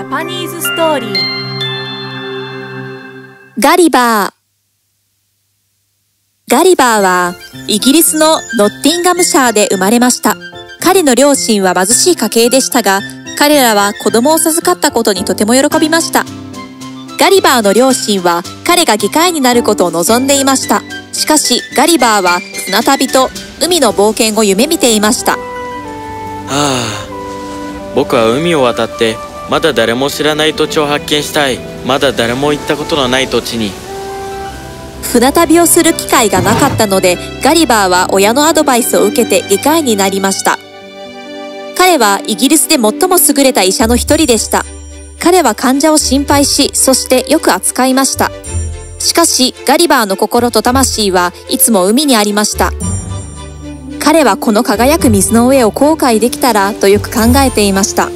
ジャパニーズストーリー。ガリバー。ガリバーはイギリスのノッティンガムシャーで生まれました。彼の両親は貧しい家系でしたが、彼らは子供を授かったことにとても喜びました。ガリバーの両親は彼が議会になることを望んでいました。しかしガリバーは船旅と海の冒険を夢見ていました。僕は海を渡ってまだ誰も知らない土地を発見したい。まだ誰も行ったことのない土地に。船旅をする機会がなかったので、ガリバーは親のアドバイスを受けて外科医になりました。彼はイギリスで最も優れた医者の一人でした。彼は患者を心配し、そしてよく扱いました。しかしガリバーの心と魂はいつも海にありました。彼はこの輝く水の上を航海できたらとよく考えていました。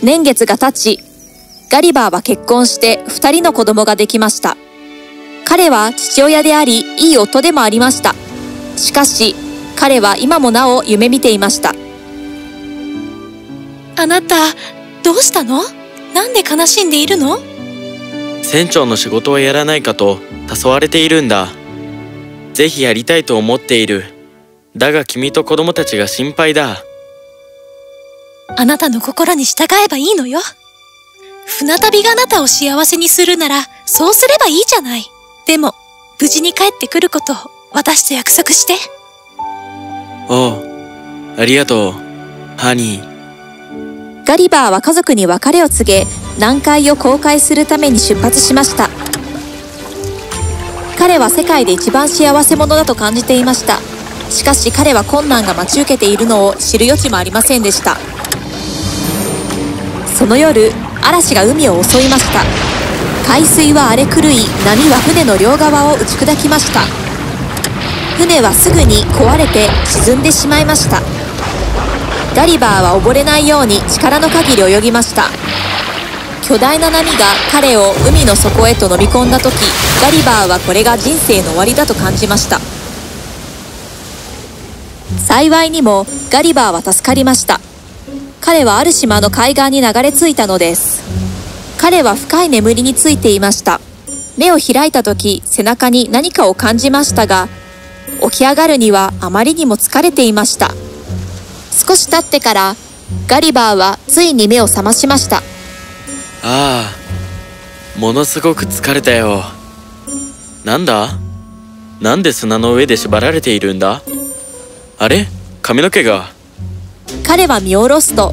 年月が経ち、ガリバーは結婚して2人の子供ができました。彼は父親であり、いい夫でもありました。しかし彼は今もなお夢見ていました。あなた、どうしたの？なんで悲しんでいるの？船長の仕事をやらないかと誘われているんだ。ぜひやりたいと思っている。だが君と子供たちが心配だ。あなたの心に従えばいいのよ。船旅があなたを幸せにするなら、そうすればいいじゃない。でも、無事に帰ってくることを私と約束して。おう、ありがとう、ハニー。ガリバーは家族に別れを告げ、南海を航海するために出発しました。彼は世界で一番幸せ者だと感じていました。しかし彼は困難が待ち受けているのを知る余地もありませんでした。その夜、嵐が海を襲いました。海水は荒れ狂い、波は船の両側を打ち砕きました。船はすぐに壊れて沈んでしまいました。ガリバーは溺れないように力の限り泳ぎました。巨大な波が彼を海の底へと飲み込んだ時、ガリバーはこれが人生の終わりだと感じました。幸いにもガリバーは助かりました。彼はある島の海岸に流れ着いたのです。彼は深い眠りについていました。目を開いた時、背中に何かを感じましたが、起き上がるにはあまりにも疲れていました。少し経ってから、ガリバーはついに目を覚ましました。ああ、ものすごく疲れたよ。なんだ？なんで砂の上で縛られているんだ？あれ？髪の毛が。彼は見下ろすと、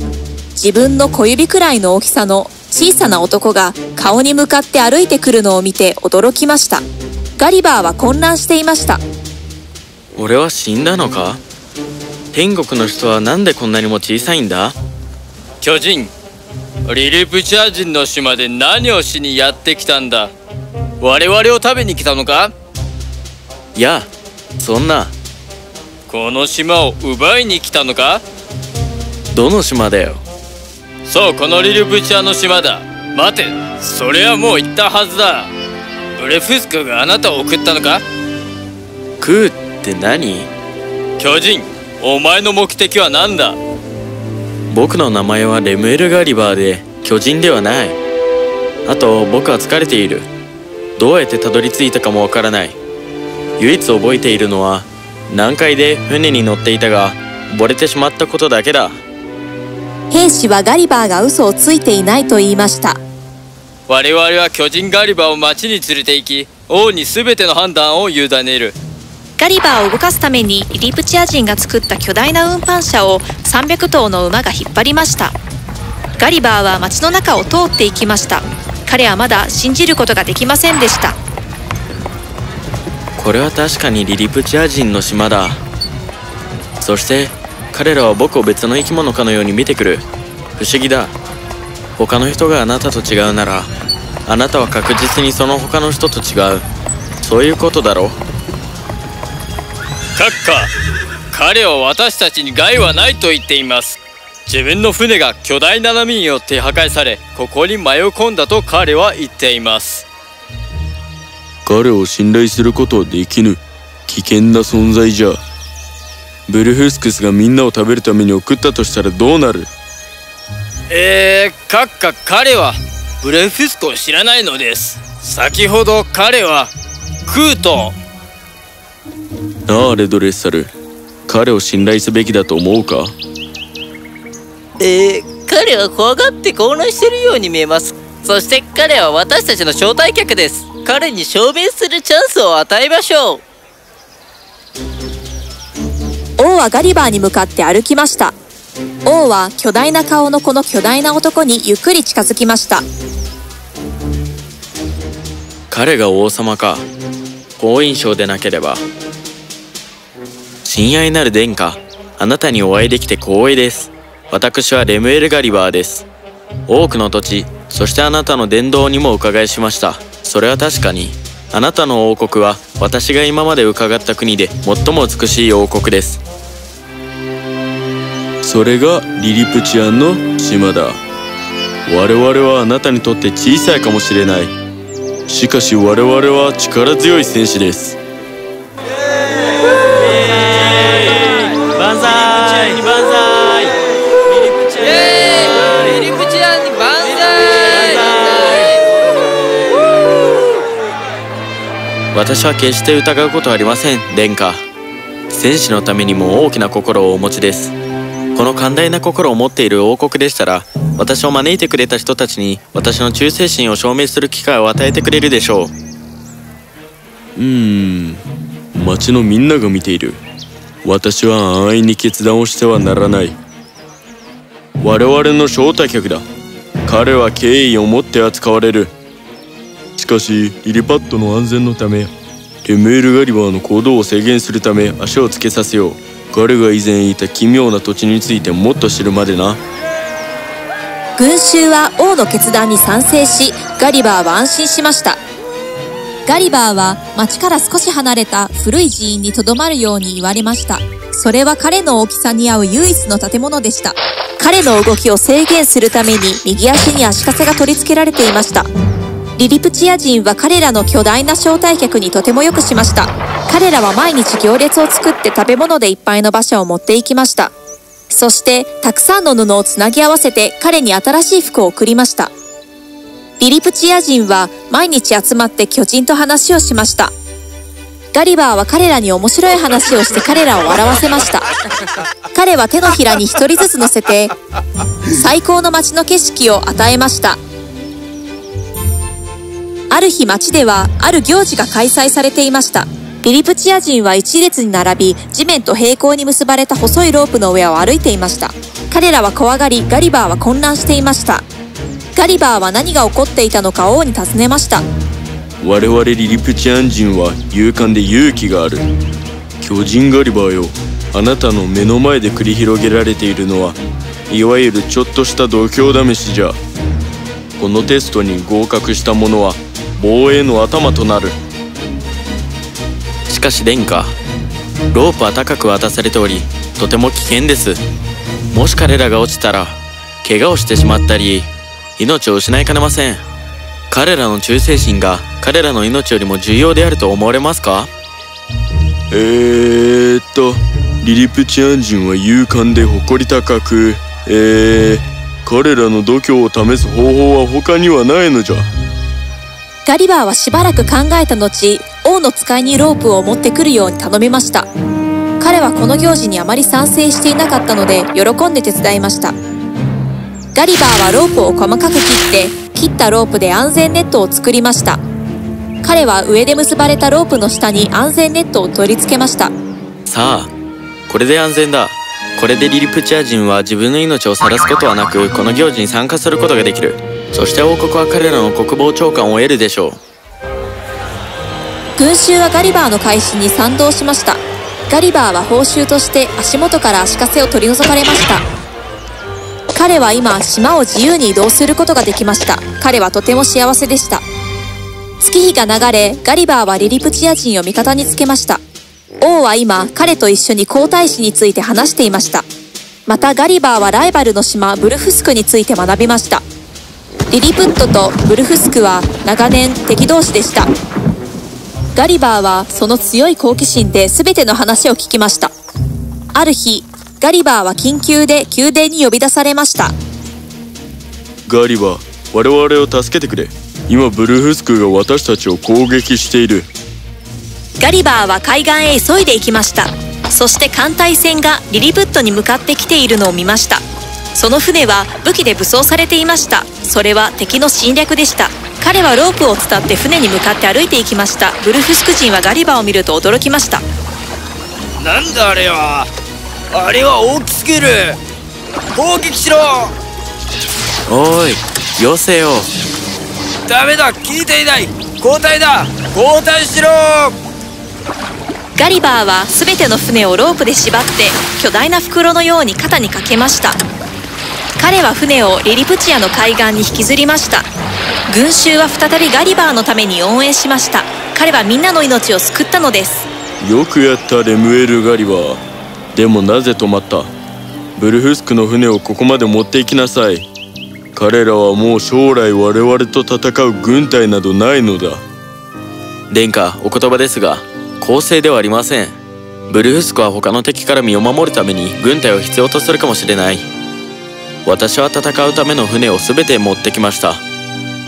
自分の小指くらいの大きさの小さな男が顔に向かって歩いてくるのを見て驚きました。ガリバーは混乱していました。俺は死んだのか？天国の人はなんでこんなにも小さいんだ？巨人、リリプチャー人の島で何をしにやってきたんだ？我々を食べに来たのか？いや、そんな。この島を奪いに来たのか？どの島だよ。そう、このリルブチャの島だ。待て、それはもう行ったはずだ。ブレフスクがあなたを送ったのか？クーって何？巨人、お前の目的は何だ？僕の名前はレムエル・ガリバーで、巨人ではない。あと、僕は疲れている。どうやってたどり着いたかもわからない。唯一覚えているのは、南海で船に乗っていたが、溺れてしまったことだけだ。兵士はガリバーが嘘をついていないと言いました。我々は巨人ガリバーを町に連れて行き、王に全ての判断を委ねる。ガリバーを動かすためにリリプチア人が作った巨大な運搬車を300頭の馬が引っ張りました。ガリバーは町の中を通っていきました。彼はまだ信じることができませんでした。これは確かにリリプチア人の島だ。そして彼らは僕を別の生き物かのように見てくる。不思議だ。他の人があなたと違うなら、あなたは確実にその他の人と違う。そういうことだろう。カッカ、彼は私たちに害はないと言っています。自分の船が巨大な波によって破壊され、ここに迷い込んだと彼は言っています。彼を信頼することはできぬ。危険な存在じゃ。ブルフスクスがみんなを食べるために送ったとしたらどうなる？閣下、彼はブレフストを知らないのです。先ほど彼はクート。なあレドレッサル、彼を信頼すべきだと思うか？彼は怖がって混乱しているように見えます。そして彼は私たちの招待客です。彼に証明するチャンスを与えましょう。王はガリバーに向かって歩きました。王は巨大な顔のこの巨大な男にゆっくり近づきました。彼が王様か。好印象でなければ。親愛なる殿下、あなたにお会いできて光栄です。私はレムエル・ガリバーです。多くの土地、そしてあなたの殿堂にもお伺いしました。それは確かにあなたの王国は私が今まで伺った国で最も美しい王国です。それがリリプチアンの島だ。我々はあなたにとって小さいかもしれない。しかし我々は力強い戦士です。万歳万歳。リリプチアンに万歳。私は決して疑うことはありません、殿下。戦士のためにも大きな心をお持ちです。この寛大な心を持っている王国でしたら、私を招いてくれた人たちに私の忠誠心を証明する機会を与えてくれるでしょう。町のみんなが見ている。私は安易に決断をしてはならない。我々の招待客だ。彼は敬意を持って扱われる。しかしリリパットの安全のため、レムエル・ガリバーの行動を制限するため足をつけさせよう。彼が以前いた奇妙な土地についてもっと知るまでな。群衆は王の決断に賛成し、ガリバーは安心しました。ガリバーは町から少し離れた古い寺院にとどまるように言われました。それは彼の大きさに合う唯一の建物でした。彼の動きを制限するために右足に足かせが取り付けられていました。リリプチア人は彼らの巨大な招待客にとてもよくしました。彼らは毎日行列を作って食べ物でいっぱいの馬車を持っていきました。そしてたくさんの布をつなぎ合わせて彼に新しい服を贈りました。リリプチア人は毎日集まって巨人と話をしました。ガリバーは彼らに面白い話をして彼らを笑わせました。彼は手のひらに一人ずつ乗せて最高の街の景色を与えました。ある日街ではある行事が開催されていました。リリプチア人は一列に並び、地面と平行に結ばれた細いロープの上を歩いていました。彼らは怖がり、ガリバーは混乱していました。ガリバーは何が起こっていたのか王に尋ねました。我々リリプチアン人は勇敢で勇気がある。巨人ガリバーよ、あなたの目の前で繰り広げられているのはいわゆるちょっとした度胸試しじゃ。このテストに合格した者は防衛の頭となる。しかし殿下、ロープは高く渡されておりとても危険です。もし彼らが落ちたら怪我をしてしまったり命を失いかねません。彼らの忠誠心が彼らの命よりも重要であると思われますか？リリプチアン人は勇敢で誇り高く、彼らの度胸を試す方法は他にはないのじゃ。ガリバーはしばらく考えた後、王の使いにロープを持ってくるように頼みました。彼はこの行事にあまり賛成していなかったので喜んで手伝いました。ガリバーはロープを細かく切ったロープで安全ネットを作りました。彼は上で結ばれたロープの下に安全ネットを取り付けました。さあ、これで安全だ。これでリリプチア人は自分の命を晒すことはなく、この行事に参加することができる。そして王国は彼らの国防長官を得るでしょう。群衆はガリバーの開始に賛同しました。ガリバーは報酬として足元から足かせを取り除かれました。彼は今、島を自由に移動することができました。彼はとても幸せでした。月日が流れ、ガリバーはリリプチア人を味方につけました。王は今、彼と一緒に皇太子について話していました。またガリバーはライバルの島、ブルフスクについて学びました。リリプットとブルフスクは長年敵同士でした。ガリバーはその強い好奇心で全ての話を聞きました。ある日、ガリバーは緊急で宮殿に呼び出されました。ガリバー、我々を助けてくれ。今ブルフスクが私たちを攻撃している。ガリバーは海岸へ急いで行きました。そして艦隊船がリリプットに向かってきているのを見ました。その船は武器で武装されていました。それは敵の侵略でした。彼はロープを伝って船に向かって歩いていきました。ブルフスク人はガリバーを見ると驚きました。なんだあれは。あれは大きすぎる。攻撃しろ。おい、よせよ。ダメだ、聞いていない。交代だ、交代しろ。ガリバーは全ての船をロープで縛って巨大な袋のように肩にかけました。彼は船をリリプチアの海岸に引きずりました。群衆は再びガリバーのために応援しました。彼はみんなの命を救ったのです。よくやったレムエル・ガリバー。でもなぜ止まった。ブルフスクの船をここまで持っていきなさい。彼らはもう将来我々と戦う軍隊などないのだ。殿下、お言葉ですが公正ではありません。ブルフスクは他の敵から身を守るために軍隊を必要とするかもしれない。私は戦うための船を全て持ってきました。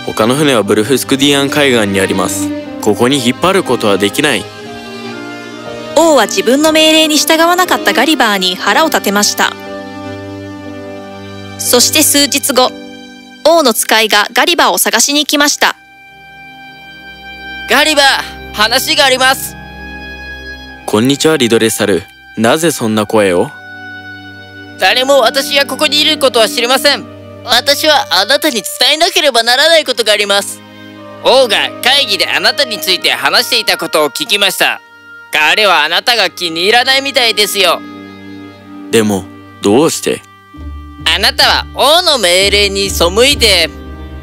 他の船はブルフスクディアン海岸にあります。ここに引っ張ることはできない。王は自分の命令に従わなかったガリバーに腹を立てました。そして数日後、王の使いがガリバーを探しに行きました。ガリバー、話があります。こんにちは、リドレッサル。なぜそんな声を。誰も私がここにいることは知りません。私はあなたに伝えなければならないことがあります。王が会議であなたについて話していたことを聞きました。彼はあなたが気に入らないみたいですよ。でもどうして。あなたは王の命令に背いて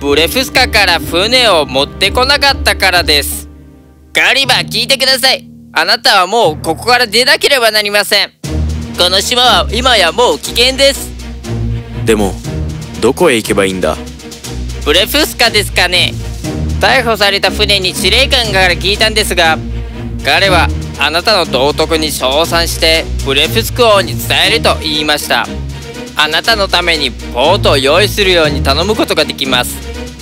ブレフスカから船を持ってこなかったからです。ガリバー、聞いてください。あなたはもうここから出なければなりません。この島は今やもう危険です。でもどこへ行けばいいんだ。ブレフスカですかね。逮捕された船に司令官から聞いたんですが、彼はあなたの道徳に称賛してブレフスク王に伝えると言いました。あなたのためにボートを用意するように頼むことができます。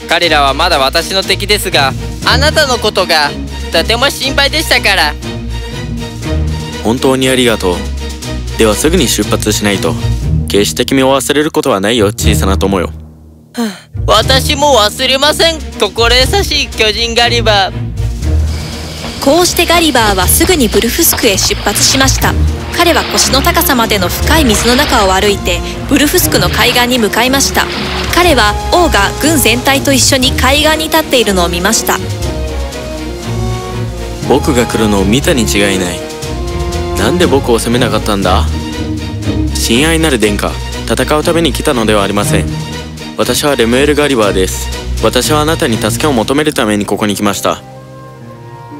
彼らはまだ私の敵ですが、あなたのことがとても心配でしたから。本当にありがとう。ではすぐに出発しないと。決して君を忘れることはないよ、小さな友よ。私も忘れません、心優しい巨人ガリバー。こうしてガリバーはすぐにブルフスクへ出発しました。彼は腰の高さまでの深い水の中を歩いてブルフスクの海岸に向かいました。彼は王が軍全体と一緒に海岸に立っているのを見ました。僕が来るのを見たに違いない。なんで僕を責めなかったんだ。親愛なる殿下、戦うために来たのではありません。私はレムエル・ガリバーです。私はあなたに助けを求めるためにここに来ました。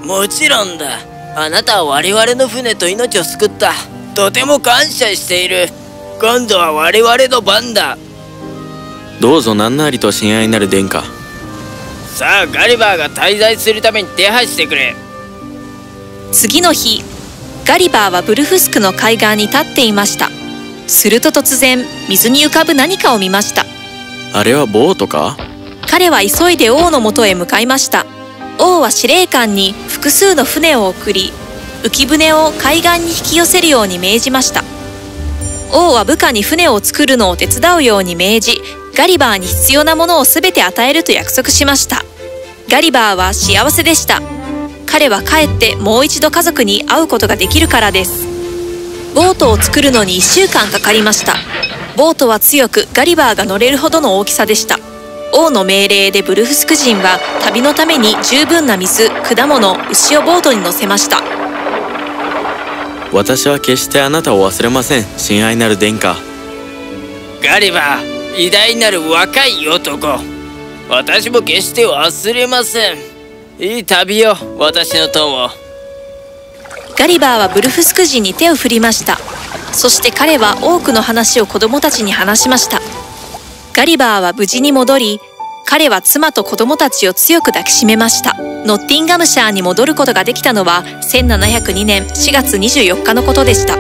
もちろんだ。あなたは我々の船と命を救った。とても感謝している。今度は我々の番だ。どうぞ何なりと親愛なる殿下。さあガリバーが滞在するために手配してくれ。次の日、ガリバーはブルフスクの海岸に立っていました。すると突然、水に浮かぶ何かを見ました。あれはボートか。彼は急いで王のもとへ向かいました。王は司令官に複数の船を送り、浮き船を海岸に引き寄せるように命じました。王は部下に船を作るのを手伝うように命じ、ガリバーに必要なものを全て与えると約束しました。ガリバーは幸せでした。彼は帰ってもう一度家族に会うことができるからです。ボートを作るのに1週間かかりました。ボートは強く、ガリバーが乗れるほどの大きさでした。王の命令でブルフスク人は旅のために十分な水、果物、牛をボートに乗せました。私は決してあなたを忘れません、親愛なる殿下。ガリバー、偉大なる若い男。私も決して忘れません。いい旅よ、私の友。ガリバーはブルフスク人に手を振りました。そして彼は多くの話を子供たちに話しました。ガリバーは無事に戻り、彼は妻と子供たちを強く抱きしめました。ノッティンガムシャーに戻ることができたのは1702年4月24日のことでした。